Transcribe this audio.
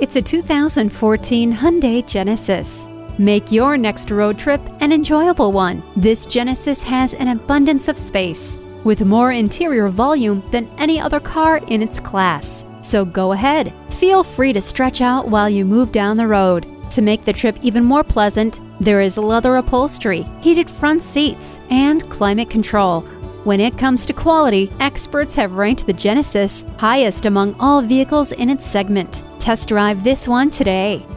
It's a 2014 Hyundai Genesis. Make your next road trip an enjoyable one. This Genesis has an abundance of space, with more interior volume than any other car in its class. So go ahead, feel free to stretch out while you move down the road. To make the trip even more pleasant, there is leather upholstery, heated front seats, and climate control. When it comes to quality, experts have ranked the Genesis highest among all vehicles in its segment. Test drive this one today.